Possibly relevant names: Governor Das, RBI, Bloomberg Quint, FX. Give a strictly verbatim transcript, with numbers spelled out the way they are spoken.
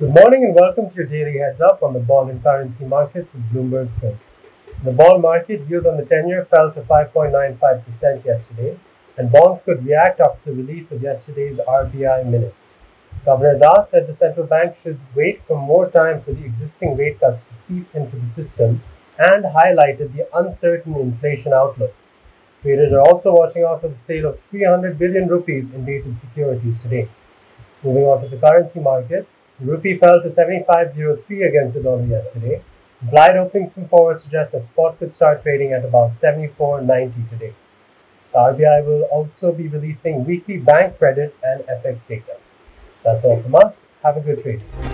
Good morning and welcome to your daily heads up on the bond and currency markets with Bloomberg Quint. The bond market yield on the ten-year fell to five point nine five percent yesterday, and bonds could react after the release of yesterday's R B I minutes. Governor Das said the central bank should wait for more time for the existing rate cuts to seep into the system and highlighted the uncertain inflation outlook. Traders are also watching out for the sale of three hundred billion rupees in dated securities today. Moving on to the currency market. The rupee fell to seventy-five point zero three against the dollar yesterday. Implied openings from forward suggest that spot could start trading at about seventy-four point nine zero today. The R B I will also be releasing weekly bank credit and F X data. That's all from us. Have a good trade.